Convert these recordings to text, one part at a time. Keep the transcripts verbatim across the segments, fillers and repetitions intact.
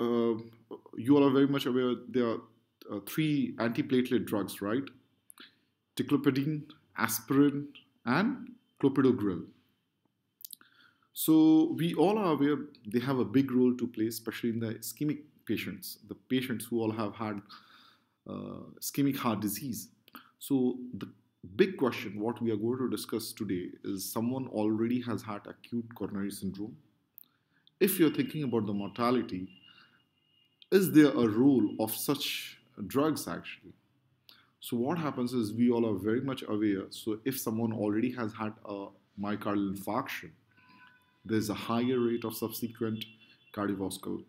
uh, you all are very much aware there are uh, three antiplatelet drugs, right? Ticlopidine, aspirin, and clopidogrel. So we all are aware they have a big role to play, especially in the ischemic patients, the patients who all have had uh, ischemic heart disease. So the big question what we are going to discuss today is someone already has had acute coronary syndrome. If you're thinking about the mortality, is there a role of such drugs actually? So what happens is we all are very much aware. So if someone already has had a myocardial infarction, there's a higher rate of subsequent cardiovascular,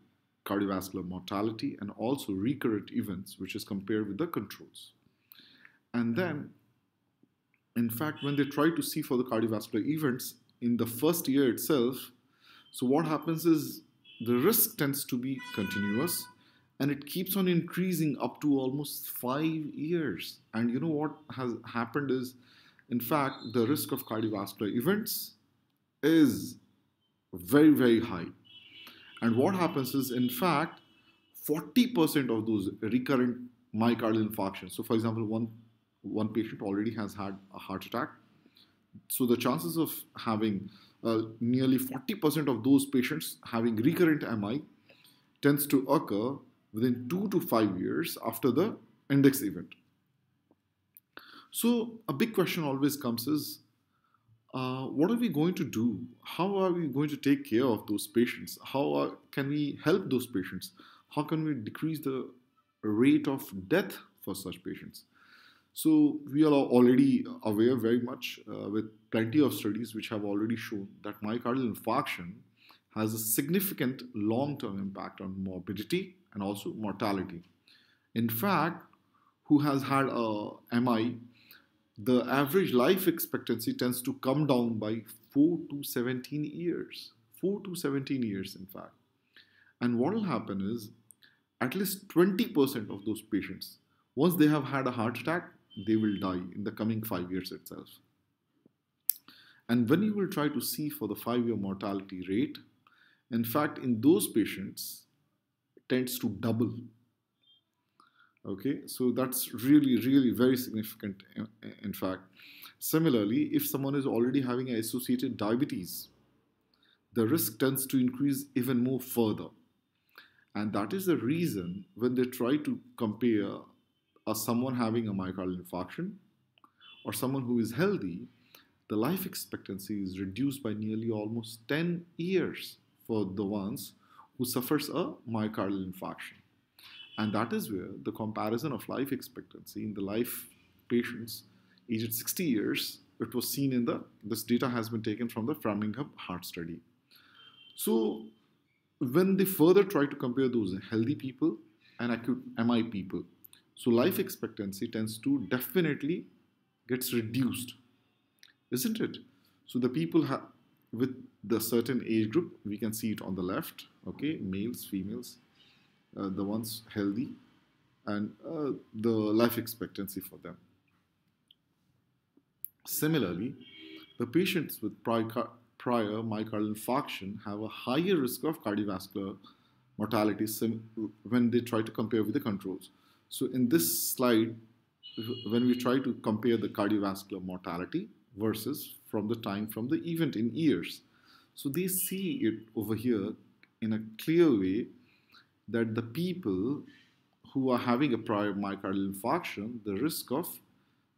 cardiovascular mortality and also recurrent events, which is compared with the controls. And then, in fact, when they try to see for the cardiovascular events in the first year itself, so what happens is the risk tends to be continuous and it keeps on increasing up to almost five years. And you know what has happened is, in fact, the risk of cardiovascular events is very, very high. And what happens is, in fact, forty percent of those recurrent myocardial infarctions. So for example, one, one patient already has had a heart attack. So the chances of having uh, nearly forty percent of those patients having recurrent M I tends to occur within two to five years after the index event. So a big question always comes is, Uh, what are we going to do? How are we going to take care of those patients? How are, can we help those patients? How can we decrease the rate of death for such patients? So we are already aware very much uh, with plenty of studies which have already shown that myocardial infarction has a significant long-term impact on morbidity and also mortality. In fact, who has had a M I, the average life expectancy tends to come down by four to seventeen years. four to seventeen years, in fact. And what will happen is, at least twenty percent of those patients, once they have had a heart attack, they will die in the coming five years itself. And when you will try to see for the five-year mortality rate, in fact, in those patients, it tends to double. Okay, so that's really, really very significant, in fact. Similarly, if someone is already having an associated diabetes, the risk tends to increase even more further. And that is the reason when they try to compare a someone having a myocardial infarction or someone who is healthy, the life expectancy is reduced by nearly almost ten years for the ones who suffers a myocardial infarction. And that is where the comparison of life expectancy in the life patients aged sixty years, it was seen in the, this data has been taken from the Framingham Heart study. So when they further try to compare those healthy people and acute M I people, so life expectancy tends to definitely gets reduced, isn't it? So the people ha with the certain age group, we can see it on the left, okay, males, females, Uh, the ones healthy, and uh, the life expectancy for them. Similarly, the patients with prior, prior myocardial infarction have a higher risk of cardiovascular mortality when they try to compare with the controls. So in this slide, when we try to compare the cardiovascular mortality versus from the time from the event in years, so they see it over here in a clear way that the people who are having a prior myocardial infarction, the risk of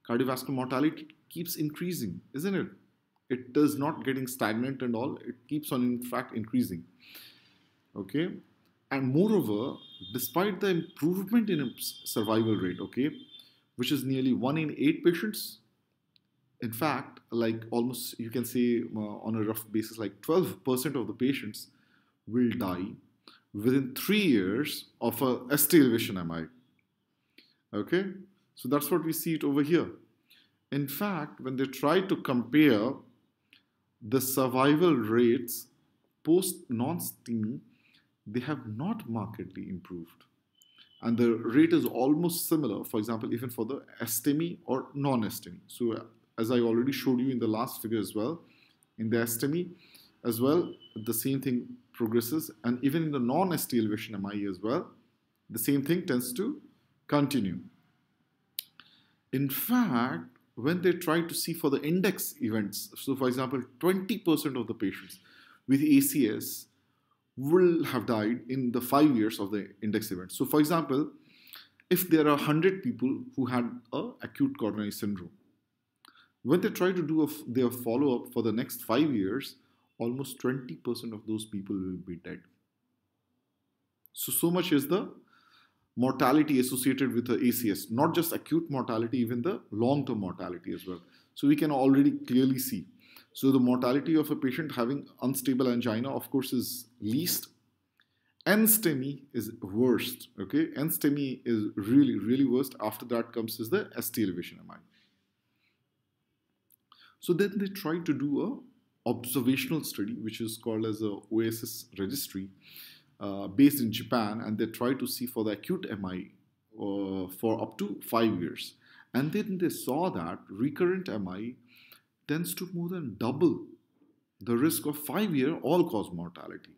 cardiovascular mortality keeps increasing, isn't it? It does not getting stagnant and all, it keeps on in fact increasing, okay? And moreover, despite the improvement in survival rate, okay, which is nearly one in eight patients, in fact, like almost, you can say uh, on a rough basis, like twelve percent of the patients will die within three years of a S T elevation M I. Okay, so that's what we see it over here. In fact, when they try to compare the survival rates post non-STEMI, they have not markedly improved. And the rate is almost similar, for example, even for the S T E M I or non-S T E M I. So as I already showed you in the last figure as well, in the S T E M I, as well, the same thing progresses, and even in the non-S T elevation M I E as well, the same thing tends to continue. In fact, when they try to see for the index events, so for example, twenty percent of the patients with A C S will have died in the five years of the index event. So for example, if there are one hundred people who had an acute coronary syndrome, when they try to do a, their follow-up for the next five years, almost twenty percent of those people will be dead. So, so much is the mortality associated with the A C S, not just acute mortality, even the long-term mortality as well. So we can already clearly see. So the mortality of a patient having unstable angina, of course, is least. N S T E M I is worst, okay? N S T E M I is really, really worst. After that comes is the S T elevation M I. So then they try to do a observational study, which is called as a O S S registry, uh, based in Japan, and they try to see for the acute M I uh, for up to five years. And then they saw that recurrent M I tends to more than double the risk of five-year all-cause mortality.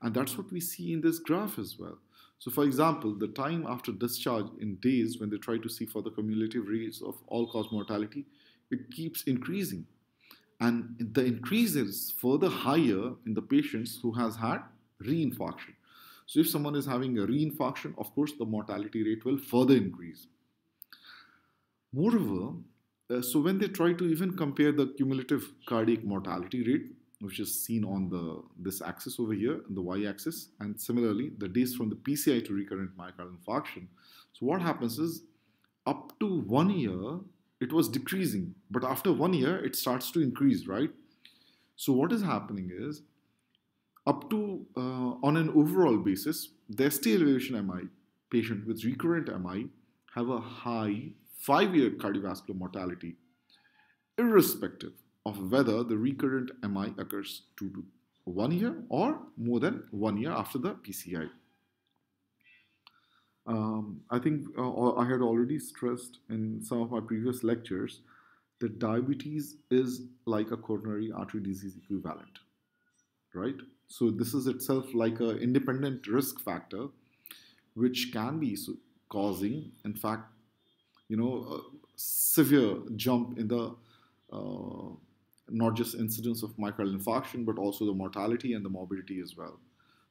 And that's what we see in this graph as well. So for example, the time after discharge in days when they try to see for the cumulative rates of all-cause mortality, it keeps increasing. And the increase is further higher in the patients who has had reinfarction. So if someone is having a reinfarction, of course, the mortality rate will further increase. Moreover, uh, so when they try to even compare the cumulative cardiac mortality rate, which is seen on the this axis over here, the y-axis, and similarly, the days from the P C I to recurrent myocardial infarction. So what happens is, up to one year, it was decreasing, but after one year, it starts to increase, right? So what is happening is, up to, uh, on an overall basis, the S T elevation M I patient with recurrent M I have a high five-year cardiovascular mortality, irrespective of whether the recurrent M I occurs two to one year or more than one year after the P C I. Um, I think uh, I had already stressed in some of my previous lectures that diabetes is like a coronary artery disease equivalent, right? So this is itself like an independent risk factor which can be causing, in fact, you know, a severe jump in the uh, not just incidence of myocardial infarction, but also the mortality and the morbidity as well.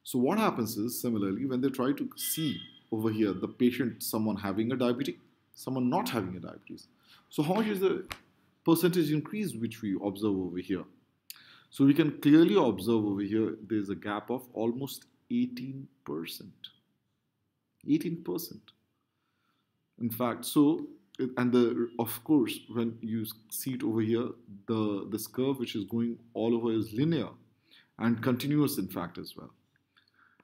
So what happens is, similarly, when they try to see over here, the patient, someone having a diabetic, someone not having a diabetes. So how much is the percentage increase which we observe over here? So we can clearly observe over here, there's a gap of almost eighteen percent. eighteen percent. In fact, so, and the, of course, when you see it over here, the, this curve which is going all over is linear and continuous, in fact, as well.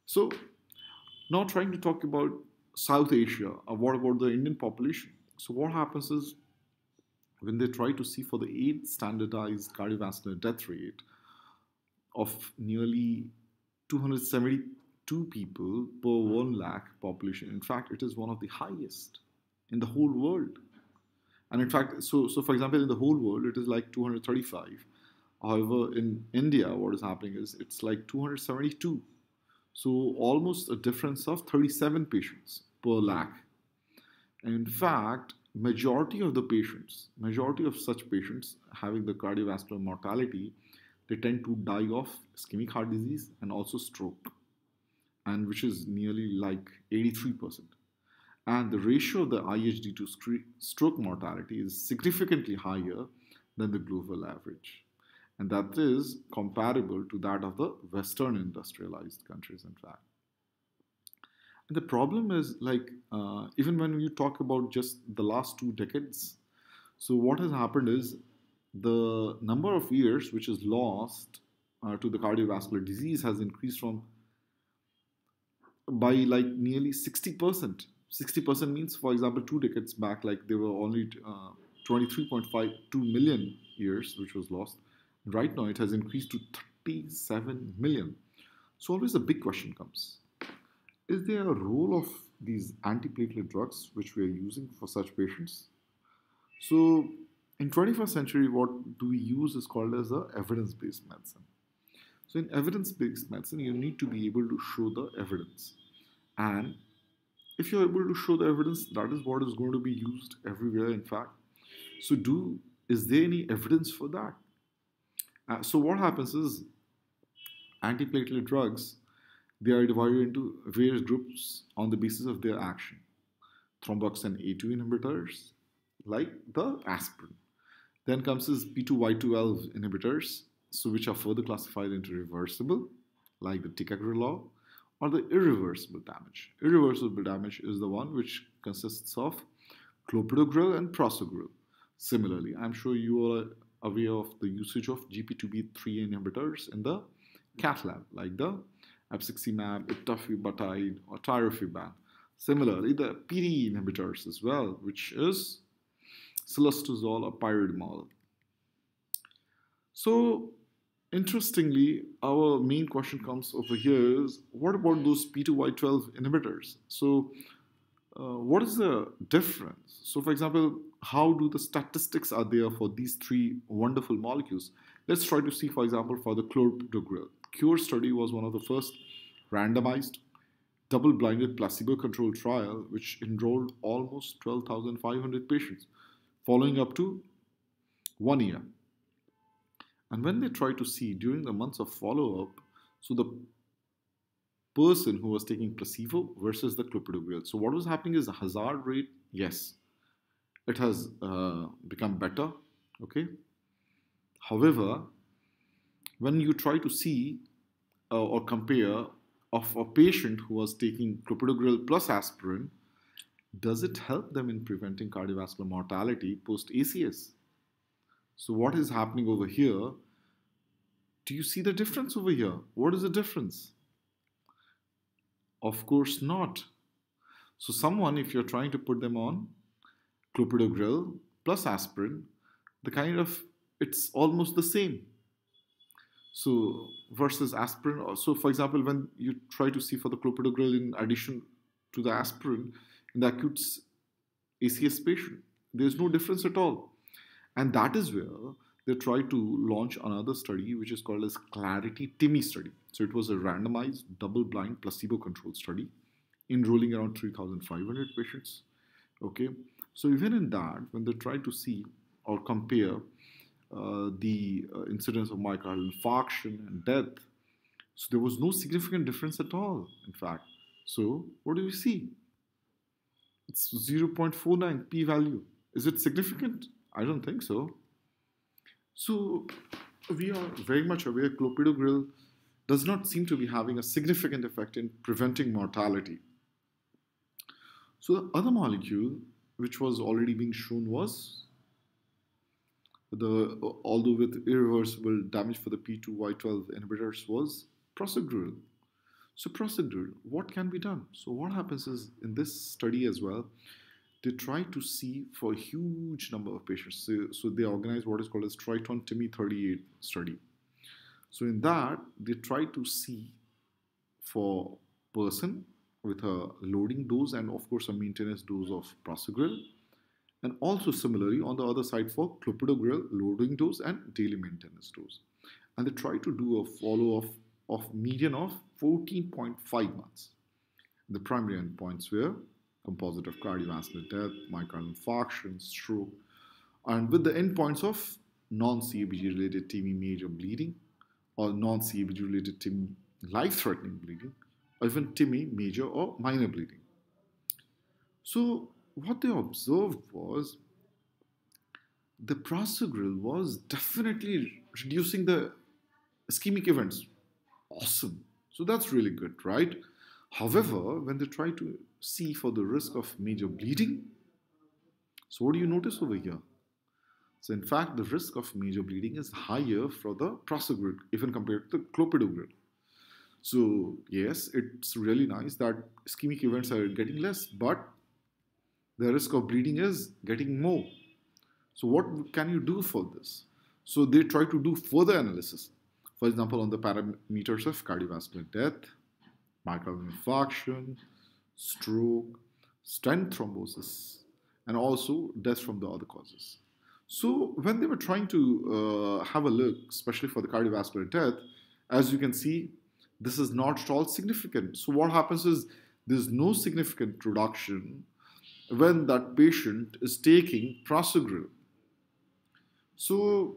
So, now trying to talk about South Asia, uh, what about the Indian population? So what happens is, when they try to see for the eighth standardized cardiovascular death rate of nearly two hundred seventy-two people per one lakh population, in fact, it is one of the highest in the whole world. And in fact, so, so for example, in the whole world, it is like two hundred thirty-five. However, in India, what is happening is, it's like two hundred seventy-two. So almost a difference of thirty-seven patients per lakh. And in fact, majority of the patients, majority of such patients having the cardiovascular mortality, they tend to die of ischemic heart disease and also stroke, and which is nearly like eighty-three percent. And the ratio of the I H D to stroke mortality is significantly higher than the global average. And that is comparable to that of the Western industrialized countries, in fact. And the problem is, like, uh, even when you talk about just the last two decades, so what has happened is the number of years which is lost uh, to the cardiovascular disease has increased from by like nearly sixty percent. sixty percent means, for example, two decades back, like there were only uh, twenty-three point five two million years which was lost. Right now, it has increased to thirty-seven million. So always a big question comes. Is there a role of these antiplatelet drugs which we are using for such patients? So in twenty-first century, what do we use is called as a evidence-based medicine. So in evidence-based medicine, you need to be able to show the evidence. And if you're able to show the evidence, that is what is going to be used everywhere, in fact. So do, is there any evidence for that? Uh, so what happens is, antiplatelet drugs, they are divided into various groups on the basis of their action. Thromboxane A two inhibitors, like the aspirin. Then comes is P two Y twelve inhibitors, so which are further classified into reversible, like the Ticagrelor, or the irreversible damage. Irreversible damage is the one which consists of Clopidogrel and Prasugrel. Similarly, I'm sure you all are aware of the usage of G P two B three inhibitors in the cath lab, like the Abciximab, Eptifibatide, or Tirofiban. Similarly, the P D E inhibitors as well, which is Cilostazol or Pyridamole. So, interestingly, our main question comes over here is, what about those P two Y twelve inhibitors? So, uh, what is the difference? So, for example, how do the statistics are there for these three wonderful molecules? Let's try to see, for example, for the Clopidogrel. CURE study was one of the first randomized, double-blinded, placebo-controlled trial which enrolled almost twelve thousand five hundred patients following up to one year. And when they tried to see during the months of follow-up, so the person who was taking placebo versus the clopidogrel. So what was happening is the hazard rate, yes, it has uh, become better, okay? However, when you try to see uh, or compare of a patient who was taking clopidogrel plus aspirin, does it help them in preventing cardiovascular mortality post A C S? So what is happening over here? Do you see the difference over here? What is the difference? Of course not. So someone, if you're trying to put them on clopidogrel plus aspirin, the kind of, it's almost the same. So versus aspirin. So for example, when you try to see for the clopidogrel in addition to the aspirin, in the acute A C S patient, there's no difference at all. And that is where they tried to launch another study, which is called as Clarity-T I M I study. So it was a randomized, double-blind, placebo-controlled study, enrolling around three thousand five hundred patients. Okay, so even in that, when they tried to see or compare uh, the uh, incidence of myocardial infarction and death, so there was no significant difference at all, in fact. So what do we see? It's zero point four nine p-value. Is it significant? I don't think so. So we are very much aware clopidogrel does not seem to be having a significant effect in preventing mortality. So the other molecule which was already being shown was, the although with irreversible damage for the P two Y twelve inhibitors, was Prasugrel. So Prasugrel, what can be done? So what happens is, in this study as well, they try to see for a huge number of patients. So, so they organize what is called as Triton-T I M I thirty-eight study. So in that, they try to see for person with a loading dose and of course a maintenance dose of Prasugrel. And also similarly on the other side for Clopidogrel, loading dose and daily maintenance dose. And they try to do a follow-up of median of fourteen point five months. The primary endpoints were composite of cardiovascular death, myocardial infarction, stroke, and with the endpoints of non-C A B G-related T I M I major bleeding or non-C A B G-related T I M I life-threatening bleeding, or even T I M I major or minor bleeding. So what they observed was the Prasugrel was definitely reducing the ischemic events. Awesome. So that's really good, right? However, when they try to see for the risk of major bleeding, so what do you notice over here? So in fact, the risk of major bleeding is higher for the Prasugrel, even compared to the Clopidogrel. So yes, it's really nice that ischemic events are getting less, but the risk of bleeding is getting more. So what can you do for this? So they try to do further analysis. For example, on the parameters of cardiovascular death, myocardial infarction, stroke, stent thrombosis, and also death from the other causes. So when they were trying to uh, have a look, especially for the cardiovascular death, As you can see, this is not at all significant. So what happens is there's no significant reduction when that patient is taking Prasugrel. So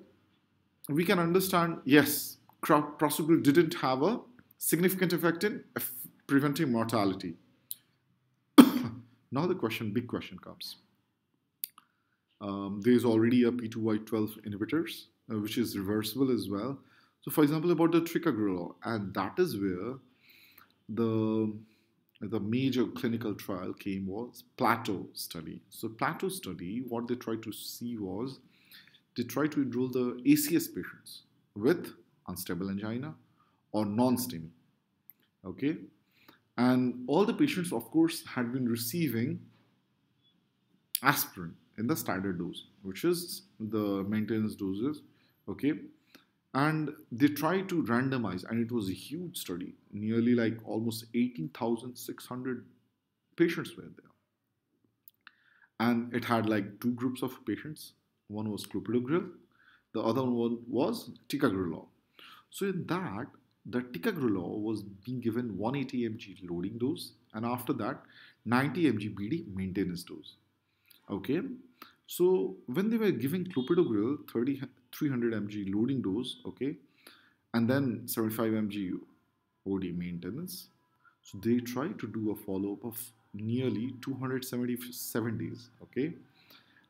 we can understand, yes, Prasugrel didn't have a significant effect in preventing mortality. Now the question, big question comes. Um, there is already a P two Y twelve inhibitors, uh, which is reversible as well. So for example, about the Ticagrelor, and that is where the the major clinical trial came, was PLATO study. So PLATO study, what they tried to see was, they tried to enroll the A C S patients with unstable angina or non-STEMI, okay? And all the patients, of course, had been receiving aspirin in the standard dose, which is the maintenance doses, okay? And they tried to randomize, and it was a huge study. Nearly like almost eighteen thousand six hundred patients were there. And it had like two groups of patients. One was Clopidogrel, the other one was Ticagrelor. So in that, the Ticagrelor was being given one hundred eighty milligrams loading dose, and after that, ninety milligrams B D maintenance dose. Okay, so when they were giving Clopidogrel, three hundred milligrams loading dose, okay, and then seventy-five milligrams O D maintenance, so they tried to do a follow-up of nearly two hundred seventy-seven days, okay,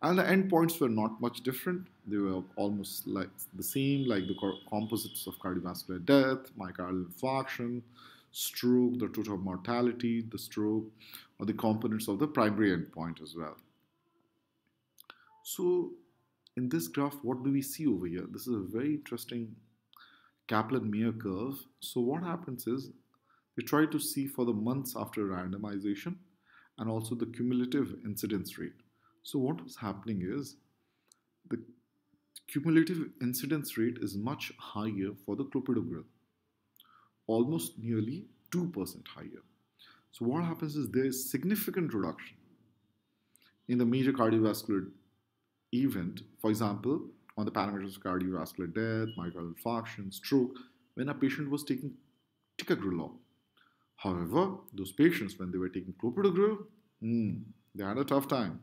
and the endpoints were not much different. They were almost like the same, like the composites of cardiovascular death, myocardial infarction, stroke, the total mortality, the stroke, or the components of the primary endpoint as well. So in this graph, what do we see over here? This is a very interesting Kaplan-Meier curve. So what happens is they try to see for the months after randomization and also the cumulative incidence rate. So what was happening is the cumulative incidence rate is much higher for the Clopidogrel, almost nearly two percent higher. So what happens is there is significant reduction in the major cardiovascular event, for example, on the parameters of cardiovascular death, myocardial infarction, stroke, when a patient was taking Ticagrelor. However, those patients, when they were taking Clopidogrel, mm, they had a tough time.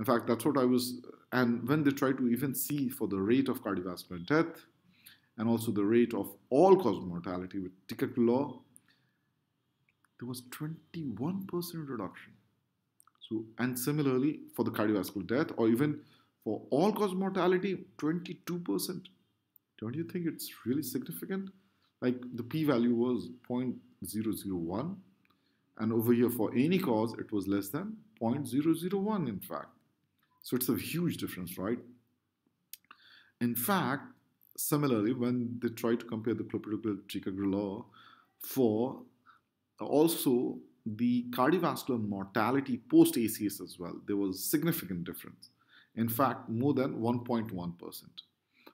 In fact, that's what I was, and when they tried to even see for the rate of cardiovascular death and also the rate of all-cause mortality with Ticagrelor, there was twenty-one percent reduction. So, and similarly for the cardiovascular death or even for all-cause mortality, twenty-two percent. Don't you think it's really significant? Like the p-value was zero point zero zero one, and over here for any cause it was less than zero point zero zero one in fact. So it's a huge difference, right? In fact, similarly when they try to compare the Clopidogrel Ticagrelor for also the cardiovascular mortality post A C S as well, there was significant difference. In fact, more than one point one percent.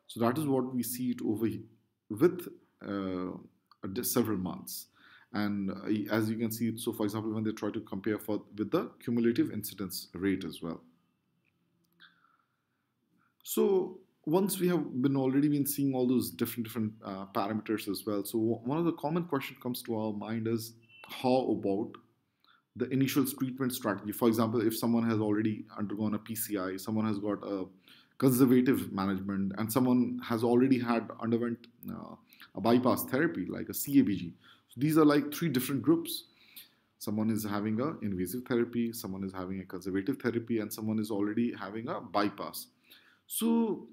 So that is what we see it over here with uh, several months. And as you can see, so for example, when they try to compare for with the cumulative incidence rate as well. So once we have been already been seeing all those different different uh, parameters as well. So one of the common question comes to our mind is, how about the initial treatment strategy? For example, if someone has already undergone a P C I, someone has got a conservative management, and someone has already had underwent uh, a bypass therapy like a C A B G. So these are like three different groups. Someone is having an invasive therapy, someone is having a conservative therapy, and someone is already having a bypass. So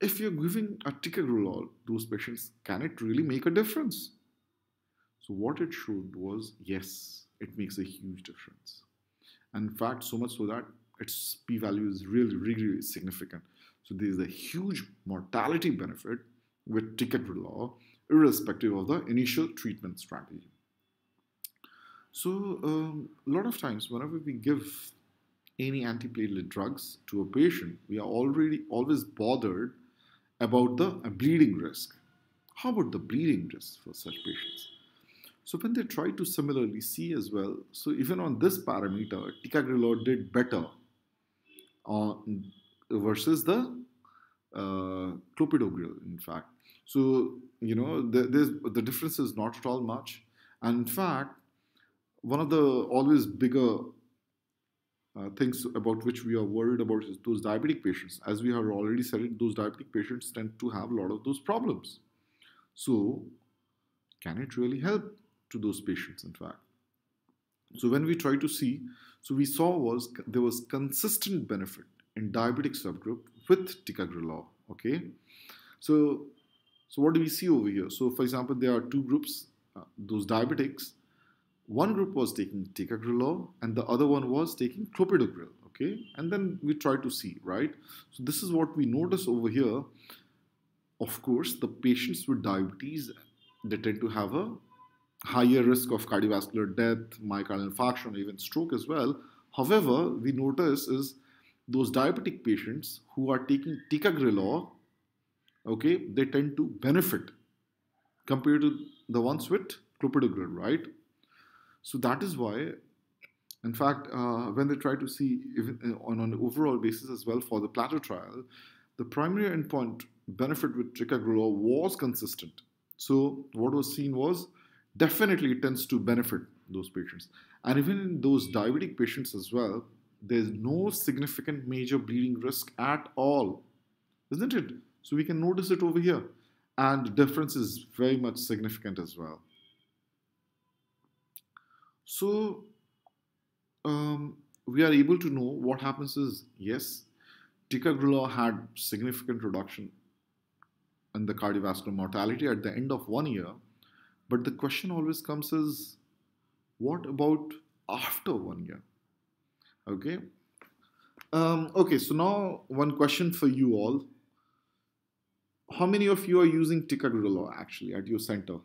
if you're giving a Ticagrelor to those patients, can it really make a difference? So what it showed was, yes, it makes a huge difference. And in fact, so much so that its p-value is really, really, really significant. So there is a huge mortality benefit with Ticagrelor, irrespective of the initial treatment strategy. So um, a lot of times, whenever we give any antiplatelet drugs to a patient, we are already always bothered about the bleeding risk. How about the bleeding risk for such patients? So when they try to similarly see as well, so even on this parameter, Ticagrelor did better on versus the uh, Clopidogrel, in fact. So, you know, the, the difference is not at all much. And in fact, one of the always bigger uh, things about which we are worried about is those diabetic patients. As we have already said it, those diabetic patients tend to have a lot of those problems. So, can it really help to those patients, in fact? So when we try to see, so we saw was there was consistent benefit in diabetic subgroup with ticagrelor, okay? So, so what do we see over here? So for example, there are two groups, uh, those diabetics. One group was taking ticagrelor and the other one was taking clopidogrel, okay? And then we try to see, right? So this is what we notice over here. Of course, the patients with diabetes, they tend to have a higher risk of cardiovascular death, myocardial infarction, even stroke as well. However, we notice is those diabetic patients who are taking ticagrelor, okay, they tend to benefit compared to the ones with clopidogrel, right? So that is why, in fact, uh, when they try to see even on an overall basis as well for the PLATO trial, the primary endpoint benefit with ticagrelor was consistent. So what was seen was definitely it tends to benefit those patients. And even in those diabetic patients as well, there's no significant major bleeding risk at all, isn't it? So we can notice it over here. And the difference is very much significant as well. So um, we are able to know what happens is, yes, ticagrelor had significant reduction in the cardiovascular mortality at the end of one year. But the question always comes is, what about after one year? Okay. Um, okay, so now one question for you all. How many of you are using ticagrelor actually at your center?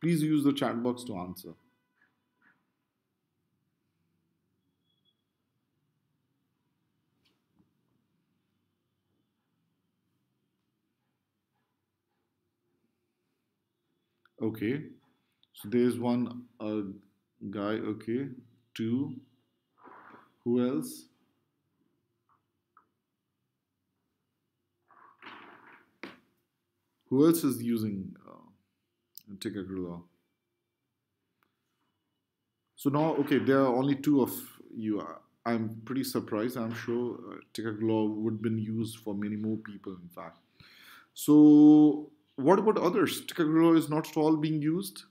Please use the chat box to answer. Okay, so there's one uh, guy, okay, two, who else? Who else is using uh, ticagrelor? So now, okay, there are only two of you. I'm pretty surprised. I'm sure uh, ticagrelor would have been used for many more people, in fact. So, what about others? Ticagrelor is not at all being used.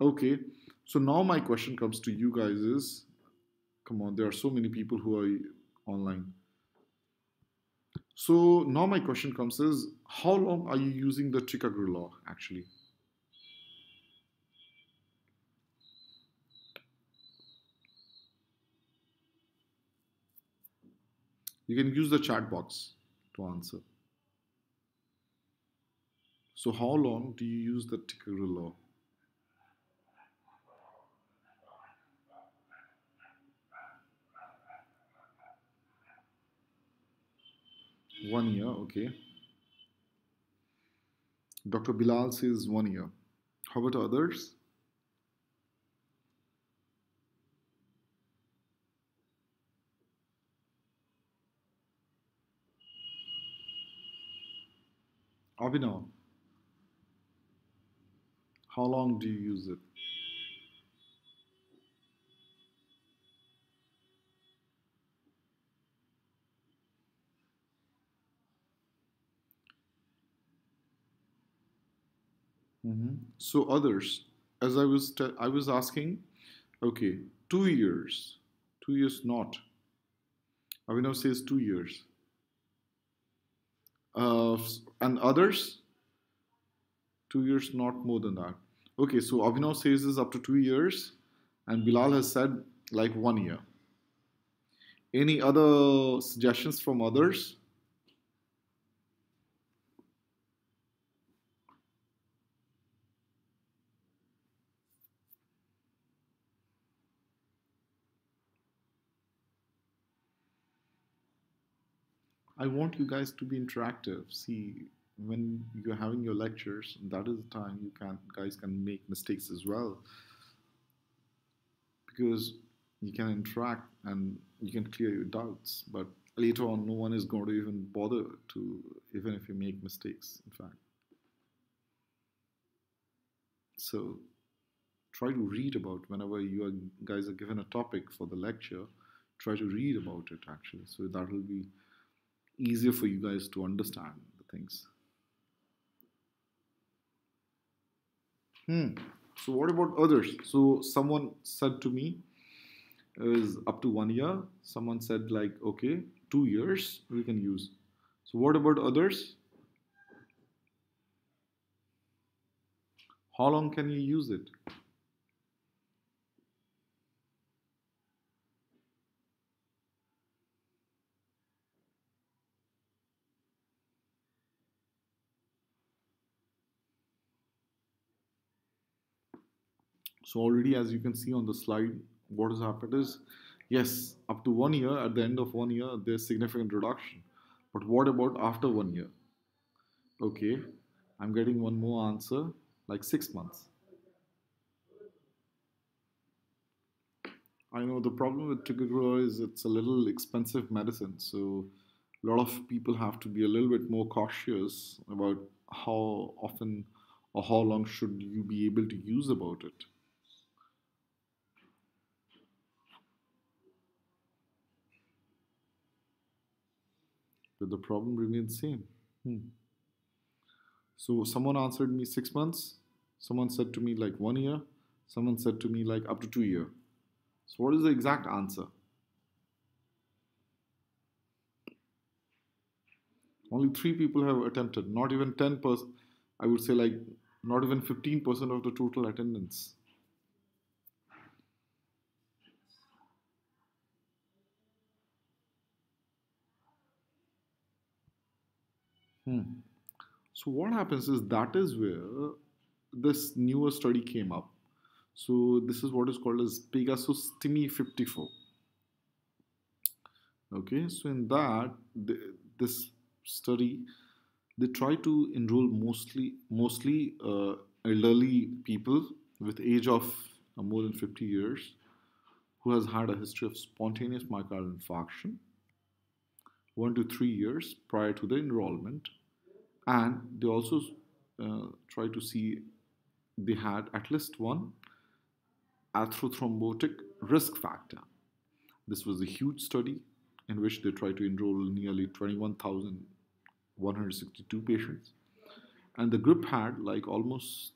Okay, so now my question comes to you guys is, come on, there are so many people who are online. So now my question comes is, how long are you using the ticagrelor actually? You can use the chat box to answer. So how long do you use the ticagrelor? One year, okay. Doctor Bilal says one year. How about others? Abhinav, how long do you use it? Mm-hmm. So others, as I was t I was asking, okay, two years, two years not. Abhinav says two years. Uh, and others, two years, not more than that. Okay, so Abhinav says is up to two years, and Bilal has said like one year. Any other suggestions from others? I want you guys to be interactive. See, when you're having your lectures, that is the time you can guys can make mistakes as well. Because you can interact and you can clear your doubts, but later on no one is going to even bother to, even if you make mistakes, in fact. So try to read about, whenever you are, guys are given a topic for the lecture, try to read about it actually. So that will be easier for you guys to understand the things. Hmm. So what about others? So someone said to me, it was up to one year. Someone said like, okay, two years we can use. So what about others? How long can you use it? So already, as you can see on the slide, what has happened is, yes, up to one year, at the end of one year, there's significant reduction. But what about after one year? Okay, I'm getting one more answer, like six months. I know the problem with Ticagrelor is it's a little expensive medicine. So a lot of people have to be a little bit more cautious about how often or how long should you be able to use about it. But the problem remains same. Hmm. So someone answered me six months. Someone said to me like one year. Someone said to me like up to two years. So what is the exact answer? Only three people have attempted. Not even ten percent. I would say like not even fifteen percent of the total attendance. Hmm. So what happens is, that is where this newer study came up. So this is what is called as Pegasus T I M I fifty-four. Okay, so in that, the, this study, they try to enroll mostly mostly uh, elderly people with age of uh, more than fifty years who has had a history of spontaneous myocardial infarction one to three years prior to the enrollment, and they also uh, try to see they had at least one atherothrombotic risk factor. This was a huge study in which they tried to enroll nearly twenty-one thousand one hundred sixty-two patients, and the group had like almost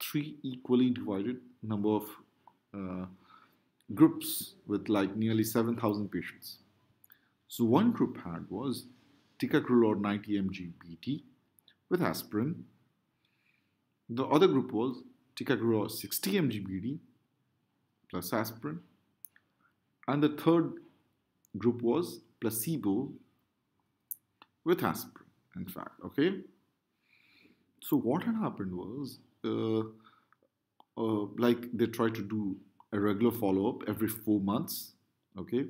three equally divided number of uh, groups with like nearly seven thousand patients. So one group had was Ticagrelor ninety milligrams B T with aspirin. The other group was Ticagrelor sixty milligrams B D plus aspirin, and the third group was placebo with aspirin. In fact, okay. So what had happened was, uh, uh, like they try to do a regular follow-up every four months, okay,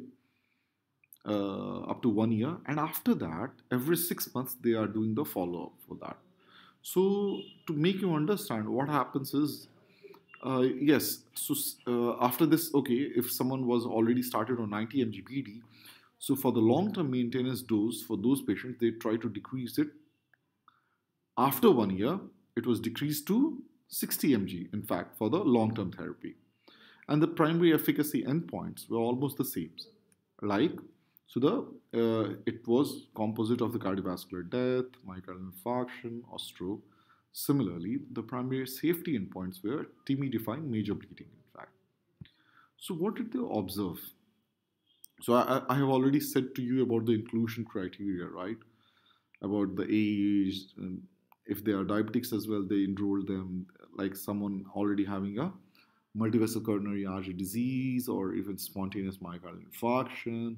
uh, up to one year, and after that, every six months they are doing the follow-up for that. So to make you understand, what happens is, uh, yes, so uh, after this, okay, if someone was already started on ninety milligrams B D. So for the long-term maintenance dose for those patients, they try to decrease it. After one year, it was decreased to sixty milligrams, in fact, for the long-term therapy. And the primary efficacy endpoints were almost the same. Like, so the uh, it was composite of the cardiovascular death, myocardial infarction, or stroke. Similarly, the primary safety endpoints were T I M I-defined major bleeding, in fact. So what did they observe? So I, I have already said to you about the inclusion criteria, right? About the age, and if they are diabetics as well, they enroll them, like someone already having a multivessel coronary artery disease or even spontaneous myocardial infarction.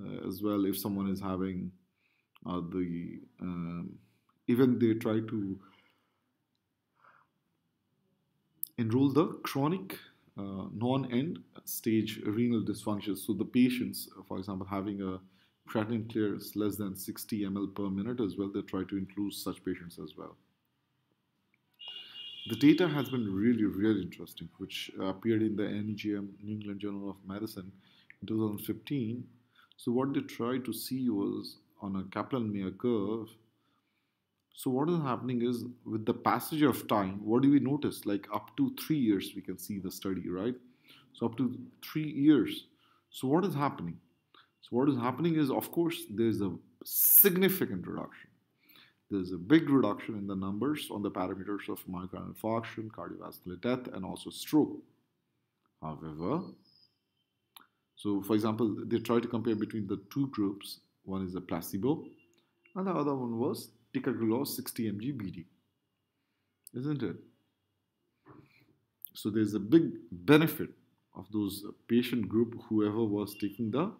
Uh, as well, if someone is having uh, the, um, even they try to enroll the chronic Uh, non-end stage renal dysfunction. So the patients, for example, having a creatinine clearance less than sixty milliliters per minute as well, they try to include such patients as well. The data has been really, really interesting, which appeared in the N E J M, New England Journal of Medicine, in two thousand fifteen. So what they tried to see was on a Kaplan-Meier curve. So what is happening is, with the passage of time, what do we notice? Like up to three years, we can see the study, right? So up to three years. So what is happening? So what is happening is, of course, there's a significant reduction. There's a big reduction in the numbers on the parameters of myocardial infarction, cardiovascular death, and also stroke. However, so for example, they try to compare between the two groups. One is a placebo, and the other one was Ticagrelor sixty milligrams B D. Isn't it? So there's a big benefit of those patient group, whoever was taking the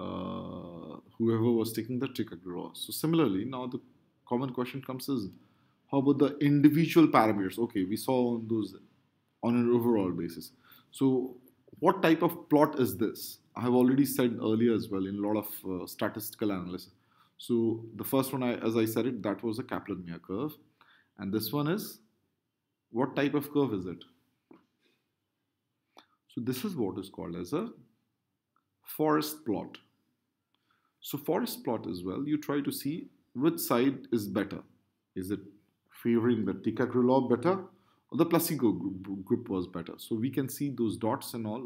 Uh, whoever was taking the Ticagrelor. So similarly, now the common question comes is, how about the individual parameters? Okay, we saw on those on an overall basis. So what type of plot is this? I have already said earlier as well in a lot of uh, statistical analysis. So the first one, I, as I said it, that was a Kaplan-Meier curve. And this one is, what type of curve is it? So this is what is called as a forest plot. So forest plot as well, you try to see which side is better. Is it favoring the Ticagrelor better, or the placebo group was better? So we can see those dots and all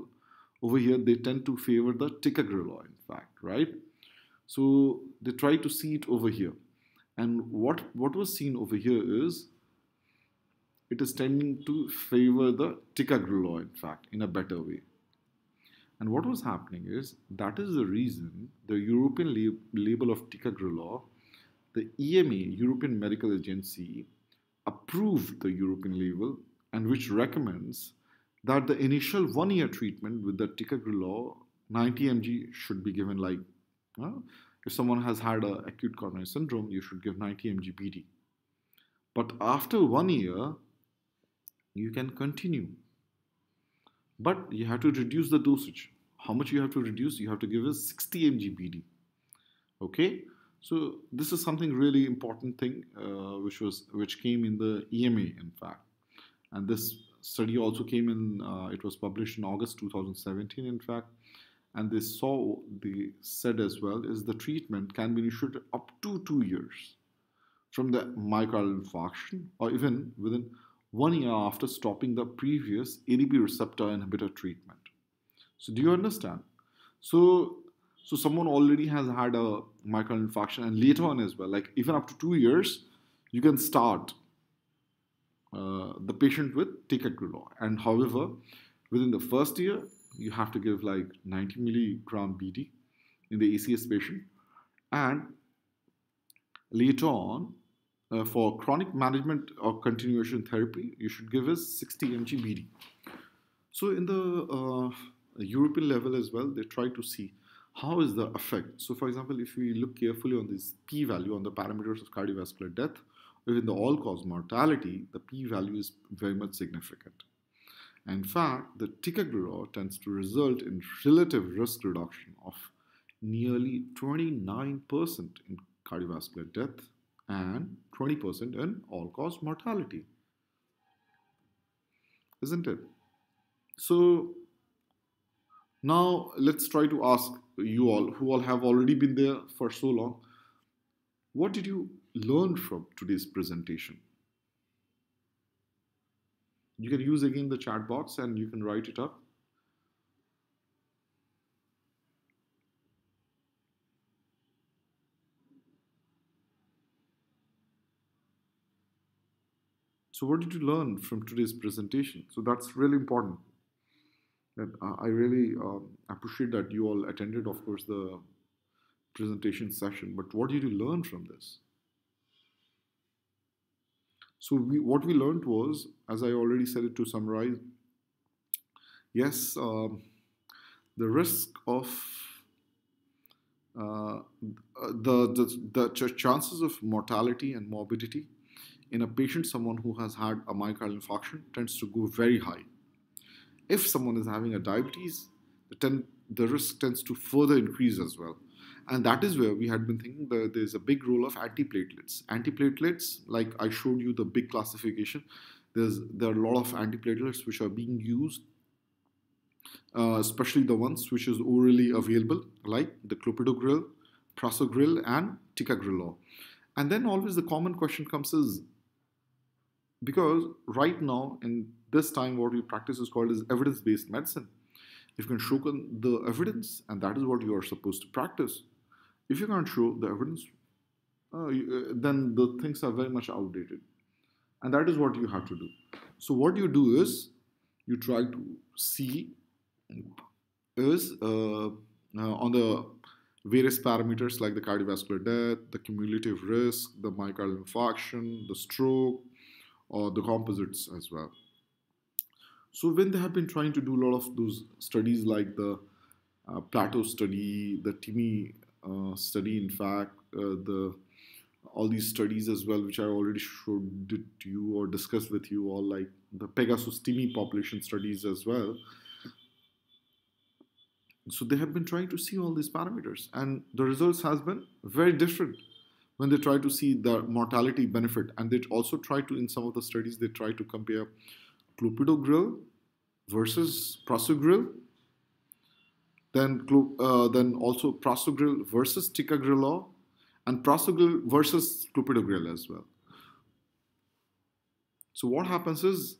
over here, they tend to favor the Ticagrelor in fact, right? So they try to see it over here. And what, what was seen over here is, it is tending to favor the Ticagrelor in fact, in a better way. And what was happening is, that is the reason the European lab label of Ticagrelor, the E M A, European Medical Agency, approved the European label, and which recommends that the initial one-year treatment with the Ticagrelor ninety milligrams should be given like, you know, if someone has had an acute coronary syndrome, you should give ninety milligrams B D. But after one year, you can continue. But you have to reduce the dosage. How much you have to reduce? You have to give is sixty milligrams B D. Okay, so this is something really important thing, uh, which was which came in the E M A in fact, and this study also came in. Uh, it was published in August two thousand seventeen in fact, and they saw they said as well is the treatment can be initiated up to two years from the myocardial infarction, or even within one year after stopping the previous A D P receptor inhibitor treatment. So do you understand? So, so someone already has had a myocardial infarction, and later on as well, like even up to two years, you can start uh, the patient with Ticagrelor. And however, within the first year, you have to give like ninety milligrams B D in the A C S patient. And later on, Uh, for chronic management or continuation therapy, you should give is sixty milligrams B D. So in the uh, European level as well, they try to see how is the effect. So for example, if we look carefully on this p-value on the parameters of cardiovascular death, even the all-cause mortality, the p-value is very much significant. In fact, the Ticagrelor tends to result in relative risk reduction of nearly twenty-nine percent in cardiovascular death, and twenty percent in all-cause mortality, isn't it? So now let's try to ask you all who all have already been there for so long, what did you learn from today's presentation? You can use again the chat box and you can write it up. So what did you learn from today's presentation? So that's really important. And I really um, appreciate that you all attended, of course, the presentation session. But what did you learn from this? So we, what we learned was, as I already said it to summarize, yes, um, the risk of uh, the, the, the ch- chances of mortality and morbidity in a patient, someone who has had a myocardial infarction tends to go very high. If someone is having a diabetes, the, ten, the risk tends to further increase as well. And that is where we had been thinking that there's a big role of antiplatelets. Antiplatelets, like I showed you the big classification, there's, there are a lot of antiplatelets which are being used, uh, especially the ones which is orally available, like the Clopidogrel, Prasugrel, and Ticagrelor. And then always the common question comes is, because right now in this time what we practice is called is evidence-based medicine. If you can show the evidence, and that is what you are supposed to practice. If you can't show the evidence, uh, you, uh, then the things are very much outdated. And that is what you have to do. So what you do is, you try to see is uh, uh, on the various parameters like the cardiovascular death, the cumulative risk, the myocardial infarction, the stroke, or the composites as well. So when they have been trying to do a lot of those studies like the uh, PLATO study, the TIMI uh, study, in fact, uh, the all these studies as well, which I already showed it to you or discussed with you all, like the Pegasus TIMI population studies as well. So they have been trying to see all these parameters, and the results has been very different when they try to see the mortality benefit. And they also try to, in some of the studies, they try to compare Clopidogrel versus Prasugrel, then uh, then also Prasugrel versus Ticagrelor, and Prasugrel versus Clopidogrel as well. So what happens is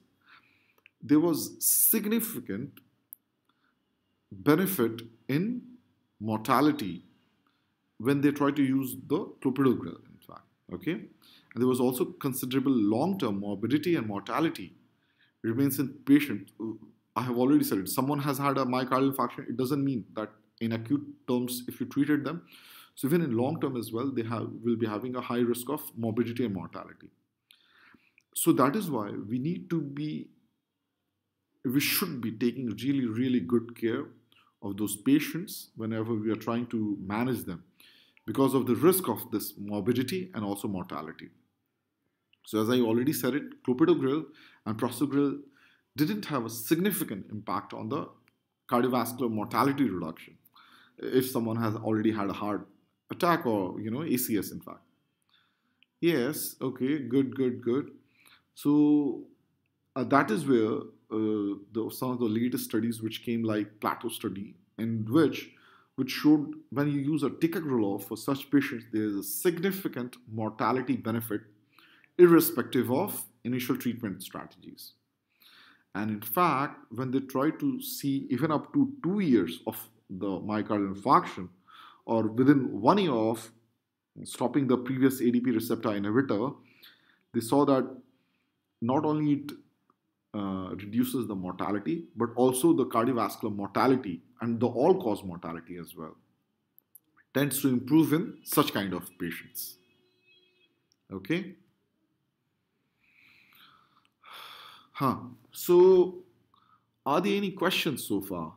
there was significant benefit in mortality when they try to use the Clopidogrel, in fact, okay? And there was also considerable long-term morbidity and mortality remains in patients. I have already said it. Someone has had a myocardial infarction. It doesn't mean that in acute terms, if you treated them, so even in long term as well, they have will be having a high risk of morbidity and mortality. So that is why we need to be, we should be taking really, really good care of those patients whenever we are trying to manage them because of the risk of this morbidity and also mortality. So as I already said it, Clopidogrel and Prasugrel didn't have a significant impact on the cardiovascular mortality reduction if someone has already had a heart attack or, you know, A C S, in fact. Yes, okay, good, good, good. So uh, that is where uh, the, some of the latest studies which came, like PLATO study, in which which showed when you use a Ticagrelor for such patients, there is a significant mortality benefit irrespective of initial treatment strategies. And in fact, when they try to see even up to two years of the myocardial infarction or within one year of stopping the previous A D P receptor inhibitor, they saw that not only it uh, reduces the mortality, but also the cardiovascular mortality and the all-cause mortality as well tends to improve in such kind of patients. Okay. Huh. So, are there any questions so far?